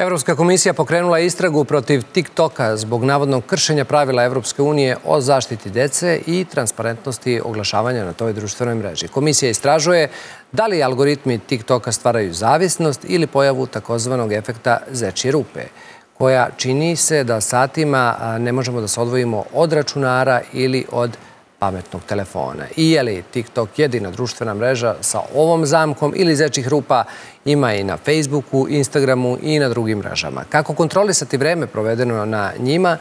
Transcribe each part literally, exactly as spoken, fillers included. Evropska komisija pokrenula istragu protiv TikToka zbog navodnog kršenja pravila Evropske unije o zaštiti dece i transparentnosti oglašavanja na toj društvenoj mreži. Komisija istražuje da li algoritmi TikToka stvaraju zavisnost ili pojavu takozvanog efekta zečje rupe, koja čini se da satima ne možemo da se odvojimo od računara ili od pametnog telefona. I je li TikTok jedina društvena mreža sa ovom zamkom ili zečjih rupa? Ima i na Facebooku, Instagramu i na drugim mrežama. Kako kontrolisati vreme provedeno na njima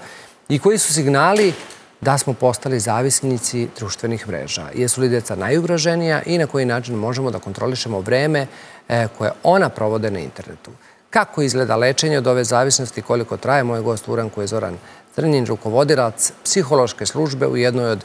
i koji su signali da smo postali zavisnici društvenih mreža? Jesu li deca najugroženija i na koji način možemo da kontrolišemo vreme koje ona provode na internetu? Kako izgleda lečenje od ove zavisnosti, koliko traje? Moj gost u Uranku je Zoran Crnjanin, rukovodilac psihološke službe u jednoj od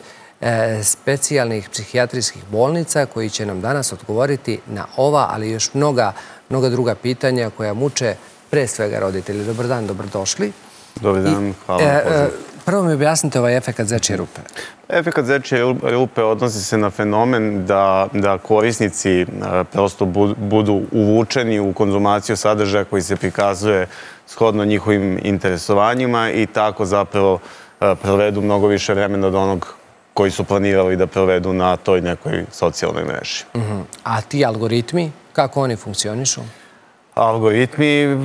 specijalnih psihijatrijskih bolnica, koji će nam danas odgovoriti na ova, ali još mnoga, mnoga druga pitanja koja muče pre svega roditelji. Dobar dan, dobrodošli. Dobar dan, hvala na pozivu. Prvo mi objasnite ovaj efekat zečje rupe. Efekat zečje rupe odnosi se na fenomen da korisnici prosto budu uvučeni u konzumaciju sadržaja koji se prikazuje shodno njihovim interesovanjima i tako zapravo provedu mnogo više vremena od onog koji su planirali da provedu na toj nekoj socijalnoj mreži. A ti algoritmi, kako oni funkcionišu? Algoritmi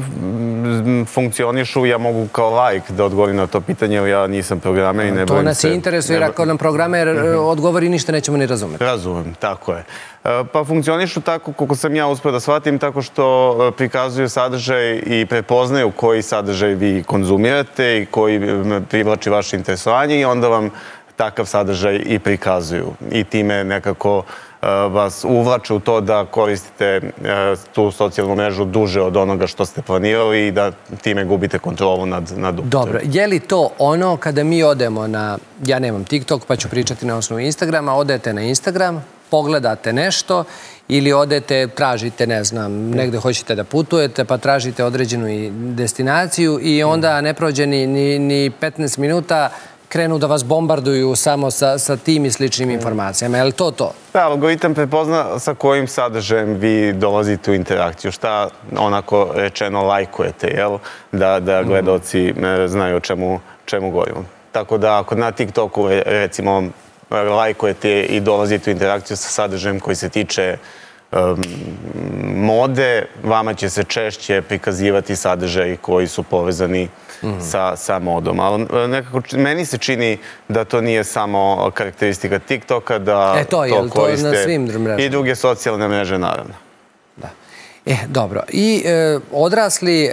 funkcionišu, ja mogu kao laik da odgovorim na to pitanje, jer ja nisam programer i ne bojim se... To nas i interesuje, jer ako nam programer odgovori, ništa nećemo ni razumeti. Razumem, tako je. Pa funkcionišu tako, koliko sam ja uspeo da shvatim, tako što prikazuju sadržaj i prepoznaju koji sadržaj vi konzumirate i koji privlači vaše interesovanje i onda vam takav sadržaj i prikazuju. I time nekako vas uvlače u to da koristite tu socijalnu mrežu duže od onoga što ste planirali i da time gubite kontrolu nad upotrebom. Dobro, je li to ono kada mi odemo na, ja nemam TikTok pa ću pričati na osnovu Instagrama, odete na Instagram, pogledate nešto ili odete, tražite, ne znam, negde hoćete da putujete pa tražite određenu destinaciju i onda ne prođe ni petnaest minuta krenu da vas bombarduju samo sa tim i sličnim informacijama. Je li to to? Da, algoritam prepozna sa kojim sadržajem vi dolazite u interakciju. Šta onako rečeno lajkujete, jel? Da gledaoci znaju o čemu govorimo. Tako da ako na TikToku recimo lajkujete i dolazite u interakciju sa sadržajem koji se tiče mode, vama će se češće prikazivati sadržaji koji su povezani sa modom. Ali nekako meni se čini da to nije samo karakteristika TikToka, da to koriste i druge socijalne mreže, naravno. Dobro. I odrasli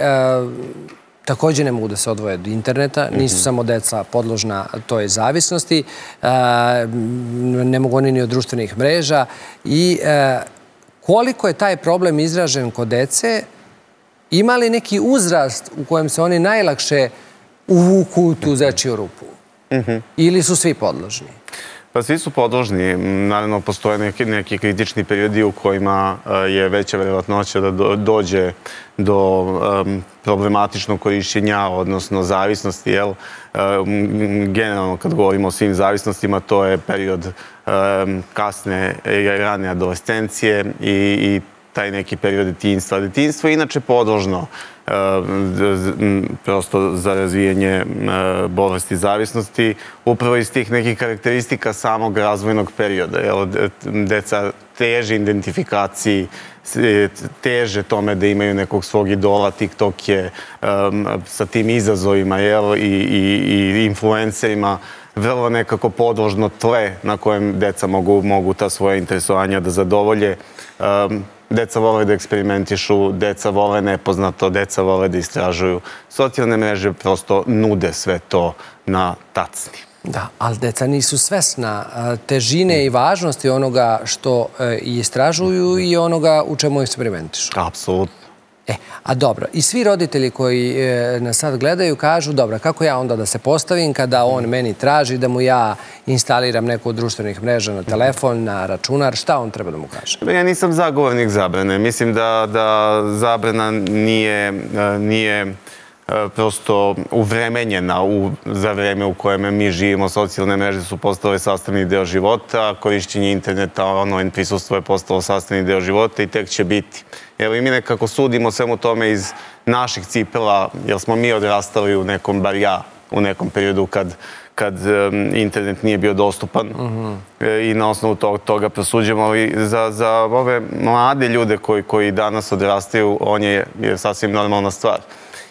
također ne mogu da se odvoje od interneta, nisu samo deca podložna toj zavisnosti, ne mogu oni ni od društvenih mreža i koliko je taj problem izražen kod dece, ima li neki uzrast u kojem se oni najlakše uvuku u tu zečju rupu? Ili su svi podložni? Pa svi su podložni. Naravno, postoje neki kritični periodi u kojima je veća verovatnoća da dođe do problematičnog korišćenja, odnosno zavisnosti. Generalno, kad govorimo o svim zavisnostima, to je period kasne i rane adolescencije i taj neki period detinjstva. Detinjstvo je inače podložno prosto za razvijanje bolesti zavisnosti, upravo iz tih nekih karakteristika samog razvojnog perioda. Deca teže identifikaciji, teže tome da imaju nekog svog idola, TikTok je sa tim izazovima i influencerima vrlo nekako podložno tle na kojem deca mogu ta svoja interesovanja da zadovolje. Deca vole da eksperimentišu, deca vole nepoznato, deca vole da istražuju. Socijalne mreže prosto nude sve to na tacni. Da, ali deca nisu svesna težine i važnosti onoga što istražuju i onoga u čemu eksperimentišu. Apsolutno. E, a dobro, i svi roditelji koji nas sad gledaju kažu, dobro, kako ja onda da se postavim kada on meni traži da mu ja instaliram neku od društvenih mreža na telefon, na računar, šta on treba da mu kaže? Ja nisam zagovornik zabrane. Mislim da zabrana nije prosto uvremenjena za vreme u kojem mi živimo. Socijalne mreže su postale sastavni deo života, korišćenje interneta, online prisustvo je postalo sastavni deo života i tek će biti. Evo i mi nekako sudimo svemu tome iz naših cipela, jer smo mi odrastali u nekom, bar ja, u nekom periodu kad, kad um, internet nije bio dostupan. Mm-hmm. E, i na osnovu tog, toga prosuđujemo. Ali za, za ove mlade ljude koji, koji danas odrastaju, on je, je sasvim normalna stvar.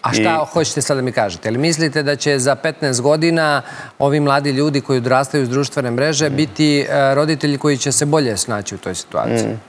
A šta I... hoćete sad da mi kažete? Ili mislite da će za petnaest godina ovi mladi ljudi koji odrastaju s društvene mreže mm. biti e, roditelji koji će se bolje snaći u toj situaciji? Mm.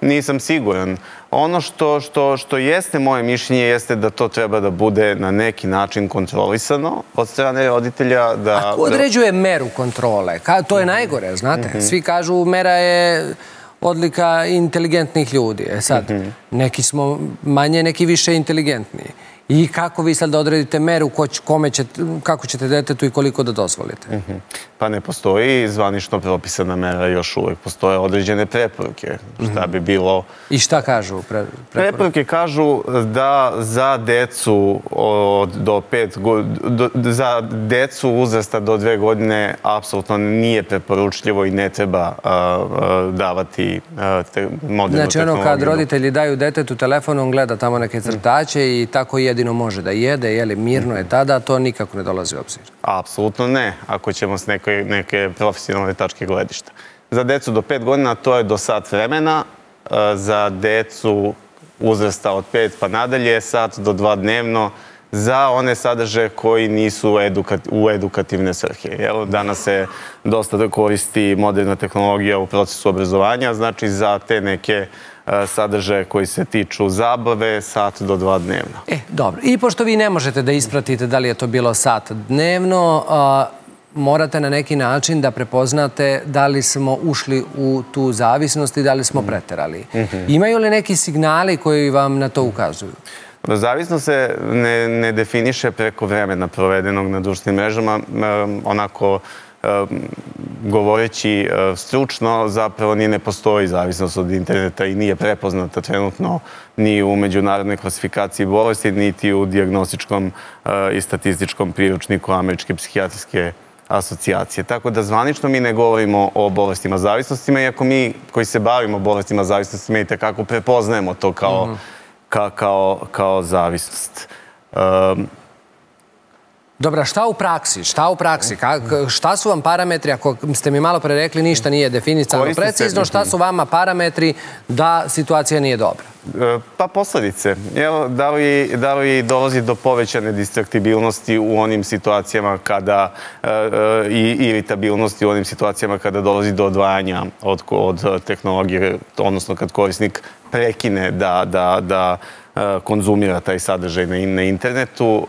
Nisam siguran. Ono što, što, što jeste moje mišljenje jeste da to treba da bude na neki način kontrolisano od strane roditelja. Da... A ko određuje meru kontrole? Ka, to je najgore, znate. Mm-hmm. Svi kažu mera je odlika inteligentnih ljudi. E sad, mm-hmm. neki smo manje, neki više inteligentni. I kako vi sad da odredite meru, ko će, kome ćete, kako ćete detetu i koliko da dozvolite? Mm-hmm. Pa ne postoji zvanično propisana mera još uvijek. Postoje određene preporuke. Mm-hmm. Šta bi bilo... I šta kažu pre, preporuke? Preporuke kažu da za decu od, do pet go, do, za decu uzrasta do dve godine apsolutno nije preporučljivo i ne treba a, a, davati a, te, modernu znači, tehnologiju. Znači ono kad roditelji daju detetu telefon, on gleda tamo neke crtače mm-hmm. i tako je jedino može da jede, je li mirno je tada, to nikako ne dolazi u obzir. Apsolutno ne, ako ćemo s neke, neke profesionalne tačke gledišta. Za decu do pet godina to je do sat vremena, za decu uzrasta od pet pa nadalje, sat do dva dnevno, za one sadržaje koji nisu edukat, u edukativne svrhe. Jel? Danas se dosta koristi moderna tehnologija u procesu obrazovanja, znači za te neke sadržaje koji se tiču zabave, sat do dva dnevno. E, dobro. I pošto vi ne možete da ispratite da li je to bilo sat dnevno, a, morate na neki način da prepoznate da li smo ušli u tu zavisnost i da li smo preterali. Mm-hmm. Imaju li neki signali koji vam na to ukazuju? Zavisnost se ne, ne definiše preko vremena provedenog na društvenim mrežama, onako... govoreći stručno, zapravo ni ne postoji zavisnost od interneta i nije prepoznata trenutno ni u međunarodnoj klasifikaciji bolesti, niti u dijagnostičkom i statističkom priručniku Američke psihijatrijske asocijacije. Tako da zvanično mi ne govorimo o bolestima zavisnostima, iako mi koji se bavimo bolestima zavisnostima i tekako prepoznajemo to kao, mm-hmm. ka, kao, kao zavisnost. Um, Dobra, šta u praksi? Šta u praksi? Kak, šta su vam parametri, ako ste mi malo pre rekli, ništa nije definisano precizno, šta su vama parametri da situacija nije dobra? Pa posljedice. Jel, da li, da li dolazi do povećane distraktibilnosti u onim situacijama kada e, e, i iritabilnosti u onim situacijama kada dolazi do odvajanja od, od tehnologije, odnosno kad korisnik prekine da, da, da konzumira taj sadržaj na internetu,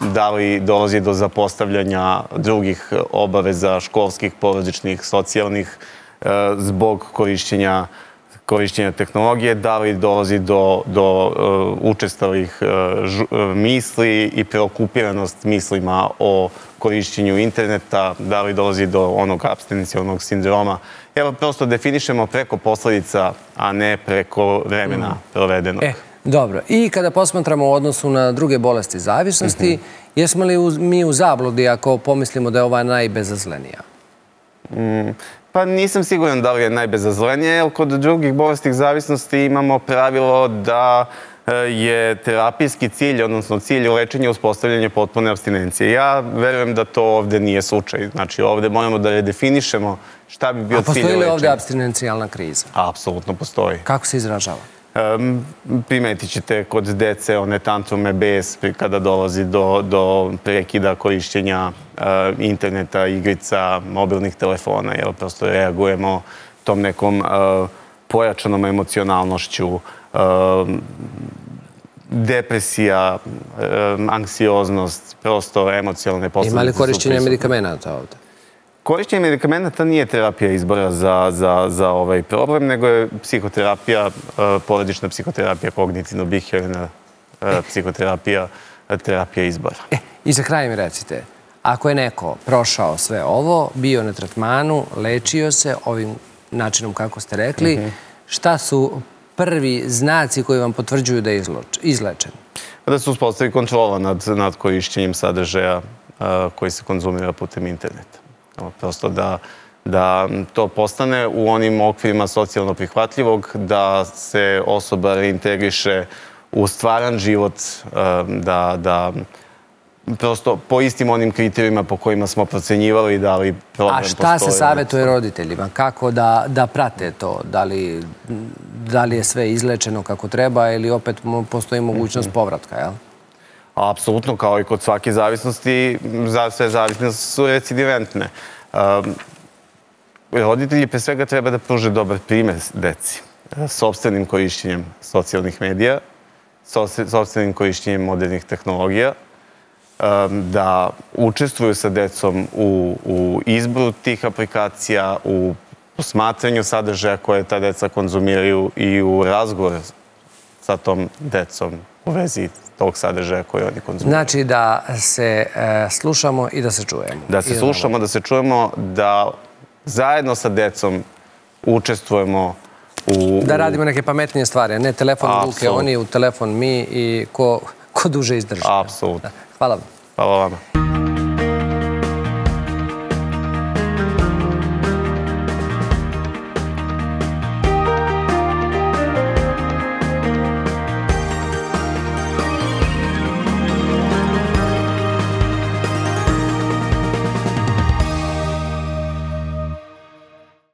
da li dolazi do zapostavljanja drugih obaveza školskih, porodičnih, socijalnih zbog korišćenja, korišćenja tehnologije, da li dolazi do, do učestalih misli i preokupiranost mislima o korišćenju interneta, da li dolazi do onog apstencionog sindroma. Evo, prosto definišemo preko posljedica, a ne preko vremena mm. provedenog. Eh. Dobro, i kada posmatramo u odnosu na druge bolesti zavisnosti, mm-hmm. jesmo li u, mi u zabludi ako pomislimo da je ova najbezazlenija? Mm, pa nisam siguran da li je najbezazlenija, jer kod drugih bolesti zavisnosti imamo pravilo da je terapijski cilj, odnosno cilj lečenja uspostavljanje potpune apstinencije. Ja verujem da to ovdje nije slučaj. Znači ovdje moramo da redefinišemo šta bi bio cilj lečenja. A postoji li ovdje apstinencijalna kriza? Apsolutno postoji. Kako se izražava? Um, primetit ćete kod dece one tantrume bez kada dolazi do, do prekida korišćenja uh, interneta, igrica, mobilnih telefona, jer prosto reagujemo tom nekom uh, pojačanom emocionalnošću, uh, depresija, uh, anksioznost, prosto emocionalne posljedice. Ima li korišćenje medikamenata ovdje? Korišćenje medikamenta nije terapija izbora za, za, za ovaj problem, nego je psihoterapija, porodična psihoterapija, kognitivno-bihevioralna psihoterapija, terapija izbora. E, I za kraj mi recite, ako je neko prošao sve ovo, bio na tretmanu, lečio se ovim načinom kako ste rekli, mm-hmm. šta su prvi znaci koji vam potvrđuju da je izlečen? Da se uspostavi kontrola nad, nad korišćenjem sadržaja koji se konzumira putem interneta. Prosto da da to postane u onim okvirima socijalno prihvatljivog, da se osoba reintegriše u stvaran život, da prosto po istim onim kriterijima po kojima smo procenjivali da li problem postoje. A šta se savjetuje roditeljima? Kako da prate to? Da li je sve izlečeno kako treba ili opet postoji mogućnost povratka, jel? Apsolutno, kao i kod svake zavisnosti, sve zavisnosti su recidiventne. Roditelji pre svega treba da pruže dobar primer deci, sopstvenim korišćenjem socijalnih medija, sopstvenim korišćenjem modernih tehnologija, da učestvuju sa decom u izboru tih aplikacija, u posmatranju sadržaja koje ta deca konzumiraju i u razgovoru sa tom decom u vezi tog sadržaja koje oni konzumiraju. Znači da se slušamo i da se čujemo. Da se slušamo, da se čujemo, da zajedno sa decom učestvujemo u... Da radimo neke pametnije stvari, a ne telefon u ruke oni, u telefon mi i ko duže izdrži. Apsolutno. Hvala vam. Hvala vam.